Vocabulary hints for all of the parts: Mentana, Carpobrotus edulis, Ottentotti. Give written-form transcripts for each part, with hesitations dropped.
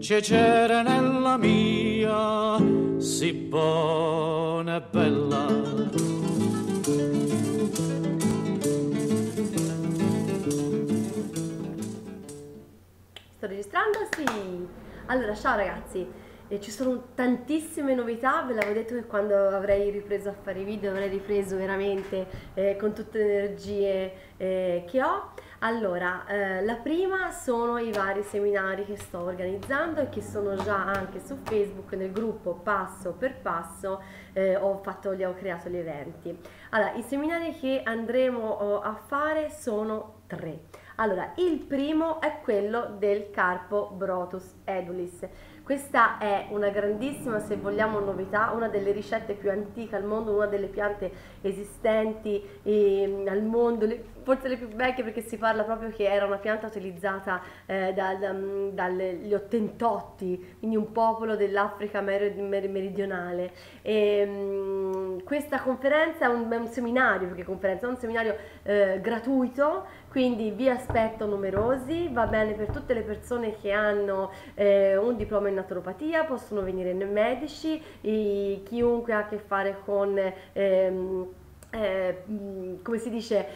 Cecere nella mia, sì buona e bella. Sto registrando? Sì! Allora, ciao ragazzi! Ci sono tantissime novità, ve l'avevo detto che quando avrei ripreso a fare i video avrei ripreso veramente con tutte le energie che ho. Allora, la prima sono i vari seminari che sto organizzando e che sono già anche su Facebook nel gruppo Passo per Passo, ho creato gli eventi. Allora, i seminari che andremo a fare sono tre. Allora, il primo è quello del Carpobrotus edulis. Questa è una grandissima, se vogliamo, novità, una delle ricette più antiche al mondo, una delle piante esistenti al mondo, forse le più vecchie, perché si parla proprio che era una pianta utilizzata dagli Ottentotti, quindi un popolo dell'Africa meridionale. Questa conferenza è un seminario, perché conferenza è un seminario gratuito, quindi vi aspetto numerosi, va bene per tutte le persone che hanno un diploma in naturopatia, possono venire medici, chiunque ha a che fare con come si dice,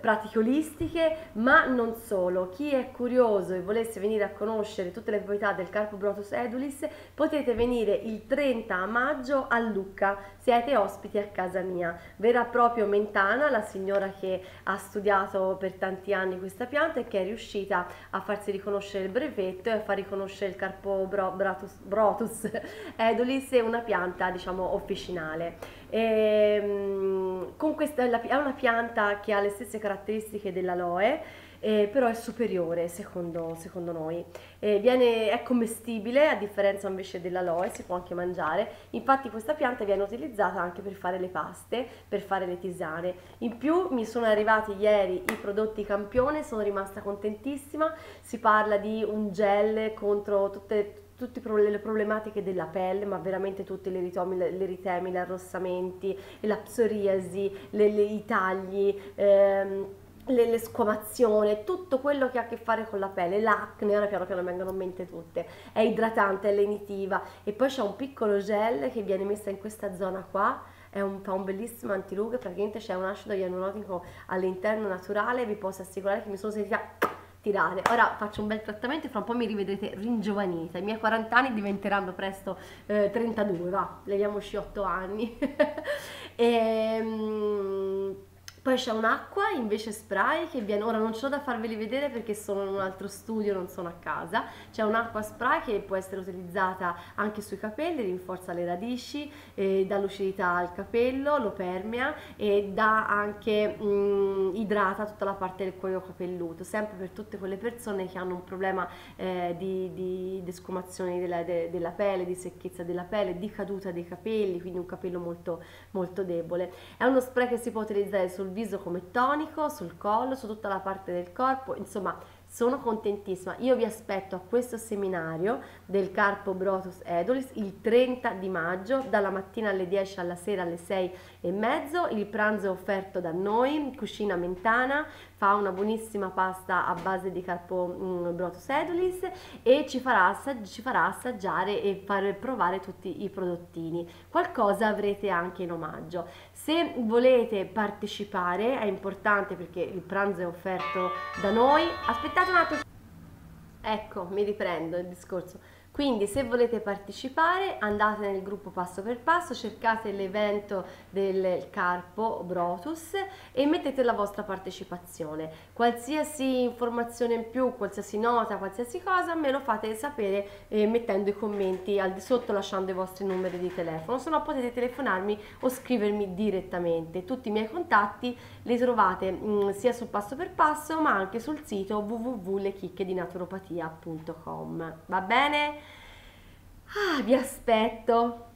pratiche olistiche, ma non solo. Chi è curioso e volesse venire a conoscere tutte le proprietà del Carpobrotus edulis, potete venire il 30 maggio a Lucca, siete ospiti a casa mia. Verrà proprio Mentana, la signora che ha studiato per tanti anni questa pianta e che è riuscita a farsi riconoscere il brevetto e a far riconoscere il Carpobrotus edulis, una pianta, diciamo, officinale. Con questa è una pianta che ha le stesse caratteristiche dell'aloe, però è superiore secondo noi. È commestibile, a differenza invece dell'aloe, si può anche mangiare. Infatti questa pianta viene utilizzata anche per fare le paste, per fare le tisane. In più mi sono arrivati ieri i prodotti campione, sono rimasta contentissima. Si parla di un gel contro tutte le problematiche della pelle, ma veramente tutte, l'eritemi, gli arrossamenti, la psoriasi, i tagli, l'esquamazione, tutto quello che ha a che fare con la pelle, l'acne, ora piano piano vengono in mente tutte. È idratante, è lenitiva, e poi c'è un piccolo gel che viene messo in questa zona qua, fa un bellissimo antirughe, praticamente c'è un acido ialuronico all'interno naturale, vi posso assicurare che mi sono sentita tirare. Ora faccio un bel trattamento e fra un po' mi rivedrete ringiovanita. I miei 40 anni diventeranno presto 32, va, leviamoci 8 anni. Poi c'è un'acqua invece spray che viene, ora non c'ho da farveli vedere perché sono in un altro studio, non sono a casa. C'è un'acqua spray che può essere utilizzata anche sui capelli, rinforza le radici, dà lucidità al capello, lo permea e dà anche, idrata tutta la parte del cuoio capelluto, sempre per tutte quelle persone che hanno un problema di descumazione della pelle, di secchezza della pelle, di caduta dei capelli, quindi un capello molto, molto debole. È uno spray che si può utilizzare sul viso come tonico, sul collo, su tutta la parte del corpo. Insomma, sono contentissima. Io vi aspetto a questo seminario del Carpobrotus edulis il 30 di maggio, dalla mattina alle 10, alla sera alle 6:30. Il pranzo è offerto da noi, cucina Mentana, fa una buonissima pasta a base di Carpobrotus edulis e ci farà assaggiare e far provare tutti i prodottini. Qualcosa avrete anche in omaggio. Se volete partecipare è importante perché il pranzo è offerto da noi. Aspettate un attimo. Ecco, mi riprendo il discorso. Quindi se volete partecipare andate nel gruppo Passo per Passo, cercate l'evento del Carpobrotus e mettete la vostra partecipazione. Qualsiasi informazione in più, qualsiasi nota, qualsiasi cosa me lo fate sapere mettendo i commenti al di sotto, lasciando i vostri numeri di telefono, se no potete telefonarmi o scrivermi direttamente. Tutti i miei contatti li trovate sia su Passo per Passo ma anche sul sito www.lechicchedinaturopatia.com. Va bene? Ah, vi aspetto!